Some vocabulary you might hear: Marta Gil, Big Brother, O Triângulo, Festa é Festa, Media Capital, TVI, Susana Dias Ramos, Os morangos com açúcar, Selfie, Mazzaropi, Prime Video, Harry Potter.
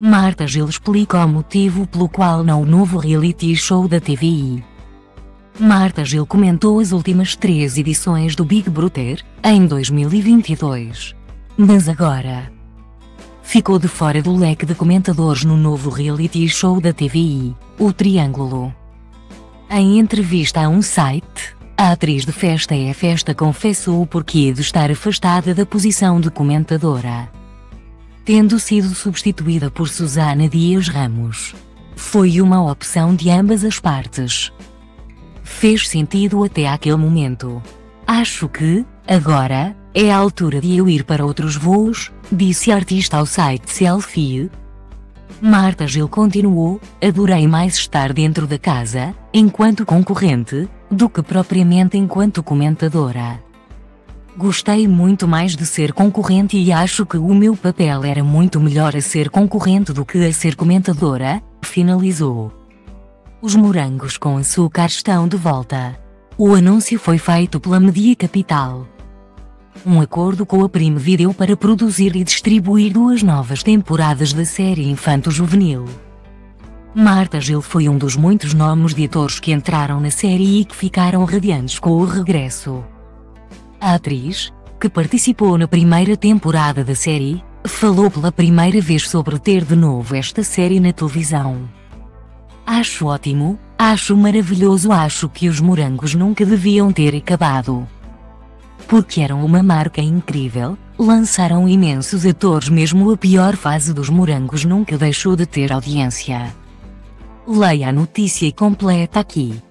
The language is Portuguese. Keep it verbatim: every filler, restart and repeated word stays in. Marta Gil explica o motivo pelo qual não o novo reality show da T V I. Marta Gil comentou as últimas três edições do Big Brother, em dois mil e vinte e dois. Mas agora ficou de fora do leque de comentadores no novo reality show da T V I, O Triângulo. Em entrevista a um site, a atriz de Festa é Festa confessou o porquê de estar afastada da posição de comentadora, tendo sido substituída por Susana Dias Ramos. Foi uma opção de ambas as partes. Fez sentido até aquele momento. Acho que, agora, é a altura de eu ir para outros voos, disse a artista ao site Selfie. Marta Gil continuou: adorei mais estar dentro da casa, enquanto concorrente, do que propriamente enquanto comentadora. Gostei muito mais de ser concorrente e acho que o meu papel era muito melhor a ser concorrente do que a ser comentadora, finalizou. Os morangos com açúcar estão de volta. O anúncio foi feito pela Media Capital, um acordo com a Prime Video para produzir e distribuir duas novas temporadas da série infanto-juvenil. Marta Gil foi um dos muitos nomes de atores que entraram na série e que ficaram radiantes com o regresso. A atriz, que participou na primeira temporada da série, falou pela primeira vez sobre ter de novo esta série na televisão. Acho ótimo, acho maravilhoso, acho que os morangos nunca deviam ter acabado. Porque eram uma marca incrível, lançaram imensos atores, mesmo a pior fase dos morangos nunca deixou de ter audiência. Leia a notícia completa aqui.